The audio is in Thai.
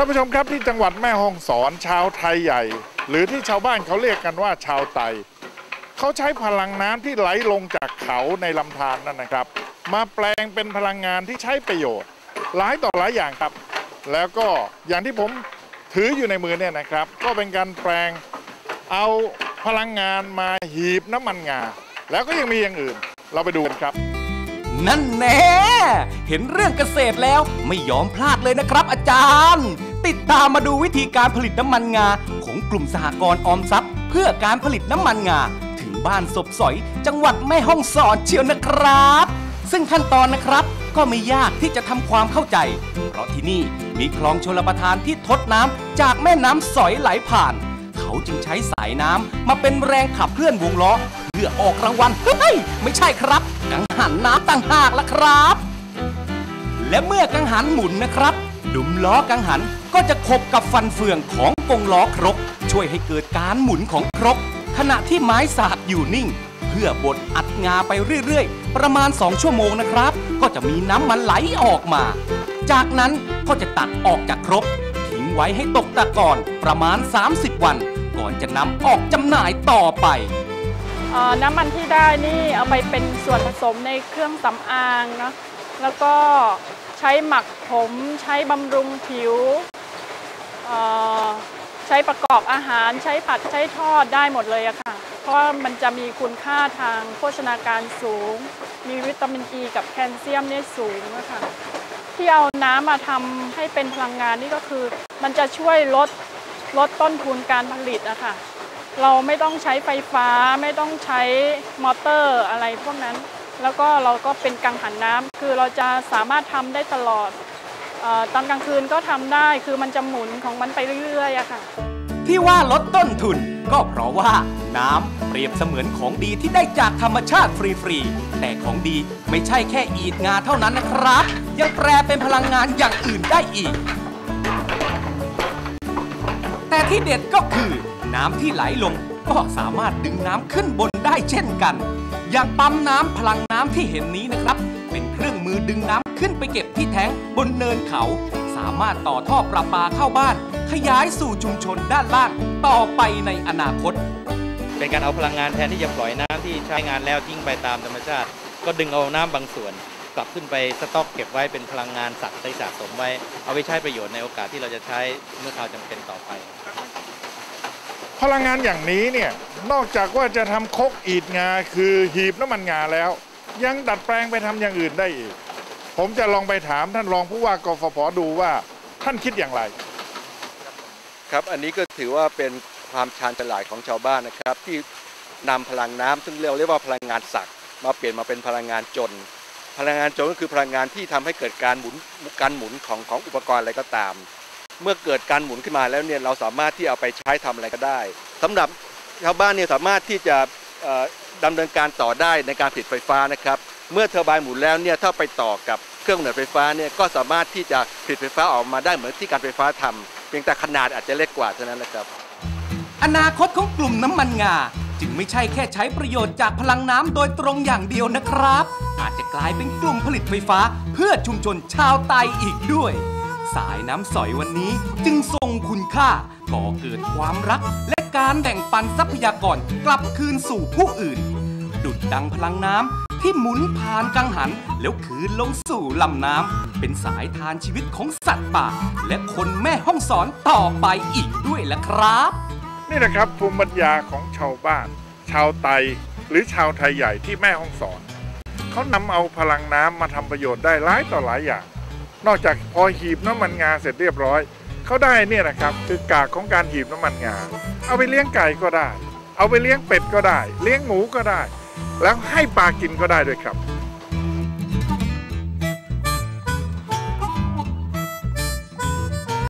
ท่านผู้ชมครับที่จังหวัดแม่ฮ่องสอนชาวไทยใหญ่หรือที่ชาวบ้านเขาเรียกกันว่าชาวไตเขาใช้พลังน้ำที่ไหลลงจากเขาในลำธารนั่นนะครับมาแปลงเป็นพลังงานที่ใช้ประโยชน์หลายต่อหลายอย่างครับแล้วก็อย่างที่ผมถืออยู่ในมือเนี่ยนะครับก็เป็นการแปลงเอาพลังงานมาหีบน้ำมันงาแล้วก็ยังมีอย่างอื่นเราไปดูกันครับนั่นแน่เห็นเรื่องเกษตรแล้วไม่ยอมพลาดเลยนะครับอาจารย์ติดตามมาดูวิธีการผลิตน้ำมันงาของกลุ่มสหกรณ์ออมทรัพย์เพื่อการผลิตน้ำมันงาถึงบ้านศพสอยจังหวัดแม่ฮ่องสอนเชียวนะครับซึ่งขั้นตอนนะครับก็ไม่ยากที่จะทำความเข้าใจเพราะที่นี่มีคลองชลประทานที่ทดน้ำจากแม่น้ำสอยไหลผ่านเขาจึงใช้สายน้ำมาเป็นแรงขับเคลื่อนวงล้อเพื่อออกรางวัลเฮ้ยไม่ใช่ครับกังหันน้ำต่างหากล่ะครับและเมื่อกังหันหมุนนะครับดุมล้อกังหันก็จะขบกับฟันเฟืองของกงล้อครกช่วยให้เกิดการหมุนของครกขณะที่ไม้สาดอยู่นิ่งเพื่อบดอัดงาไปเรื่อยๆประมาณ2ชั่วโมงนะครับก็จะมีน้ำมันไหลออกมาจากนั้นก็จะตักออกจากครกทิ้งไว้ให้ตกตะกอนประมาณ30วันก่อนจะนำออกจำหน่ายต่อไปน้ำมันที่ได้นี่เอาไปเป็นส่วนผสมในเครื่องสำอางนะแล้วก็ใช้หมักผมใช้บำรุงผิวใช้ประกอบอาหารใช้ผัดใช้ทอดได้หมดเลยอะค่ะเพราะมันจะมีคุณค่าทางโภชนาการสูงมีวิตามินอีกับแคลเซียมเนี่ยสูงอะค่ะที่เอาน้ำมาทำให้เป็นพลังงานนี่ก็คือมันจะช่วยลดต้นทุนการผลิตอะค่ะเราไม่ต้องใช้ไฟฟ้าไม่ต้องใช้มอเตอร์อะไรพวกนั้นแล้วก็เราก็เป็นกังหันน้ำคือเราจะสามารถทำได้ตลอดตอนกลางคืนก็ทำได้คือมันจะหมุนของมันไปเรื่อยๆอะค่ะที่ว่าลดต้นทุนก็เพราะว่าน้ำเปรียบเสมือนของดีที่ได้จากธรรมชาติฟรีๆแต่ของดีไม่ใช่แค่อีดงาเท่านั้นนะครับยังแปรเป็นพลังงานอย่างอื่นได้อีกแต่ที่เด็ดก็คือน้ำที่ไหลลงก็สามารถดึงน้ำขึ้นบนได้เช่นกันอย่างปั๊มน้ำพลังน้ำที่เห็นนี้นะครับเป็นเครื่องมือดึงน้ำขึ้นไปเก็บที่แท้งบนเนินเขาสามารถต่อท่อประปาเข้าบ้านขยายสู่ชุมชนด้านล่างต่อไปในอนาคตเป็นการเอาพลังงานแทนที่จะปล่อยน้ำที่ใช้งานแล้วทิ้งไปตามธรรมชาติก็ดึงเอาน้ำบางส่วนกลับขึ้นไปสต๊อกเก็บไว้เป็นพลังงานสัตว์ได้สะสมไว้เอาไปใช้ประโยชน์ในโอกาสที่เราจะใช้เมื่อคราวจำเป็นต่อไปพลังงานอย่างนี้เนี่ยนอกจากว่าจะทำคกอีดงาคือหีบน้ำมันงาแล้วยังดัดแปลงไปทำอย่างอื่นได้อีกผมจะลองไปถามท่านรองผู้ว่ากฟผ.ดูว่าท่านคิดอย่างไรครับอันนี้ก็ถือว่าเป็นความชาญฉลาดของชาวบ้านนะครับที่นำพลังน้ำซึ่งเรียกว่าพลังงานศักดิ์มาเปลี่ยนมาเป็นพลังงานจลพลังงานจลก็คือพลังงานที่ทำให้เกิดการหมุนของอุปกรณ์อะไรก็ตามเมื่อเกิดการหมุนขึ้นมาแล้วเนี่ยเราสามารถที่เอาไปใช้ทำอะไรก็ได้สำหรับชาวบ้านเนี่ยสามารถที่จะดำเนินการต่อได้ในการผลิตไฟฟ้านะครับเมื่อเทอร์ไบน์หมุนแล้วเนี่ยถ้าไปต่อกับเครื่องหน่วยไฟฟ้าเนี่ยก็สามารถที่จะผลิตไฟฟ้าออกมาได้เหมือนที่การไฟฟ้าทำเพียงแต่ขนาดอาจจะเล็กกว่าเท่านั้นแหละครับอนาคตของกลุ่มน้ำมันงาจึงไม่ใช่แค่ใช้ประโยชน์จากพลังน้ำโดยตรงอย่างเดียวนะครับอาจจะกลายเป็นกลุ่มผลิตไฟฟ้าเพื่อชุมชนชาวไตอีกด้วยสายน้ำสอยวันนี้จึงทรงคุณค่าก่อเกิดความรักและการแบ่งปันทรัพยากรกลับคืนสู่ผู้อื่นดุจดังพลังน้ำที่หมุนผ่านกังหันแล้วคืนลงสู่ลำน้ำเป็นสายทานชีวิตของสัตว์ป่าและคนแม่ฮ่องสอนต่อไปอีกด้วยล่ะครับนี่นะครับภูมิปัญญาของชาวบ้านชาวไตหรือชาวไทยใหญ่ที่แม่ฮ่องสอนเขานำเอาพลังน้ำมาทำประโยชน์ได้หลายต่อหลายอย่างนอกจากพอหีบน้ำมันงาเสร็จเรียบร้อยเขาได้เนี่ยนะครับคือกากของการหีบน้ำมันงาเอาไปเลี้ยงไก่ก็ได้เอาไปเลี้ยงเป็ดก็ได้เลี้ยงหมูก็ได้แล้วให้ปลากินก็ได้ด้วยครับ